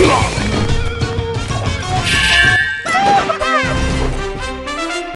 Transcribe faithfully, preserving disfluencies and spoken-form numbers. Come on!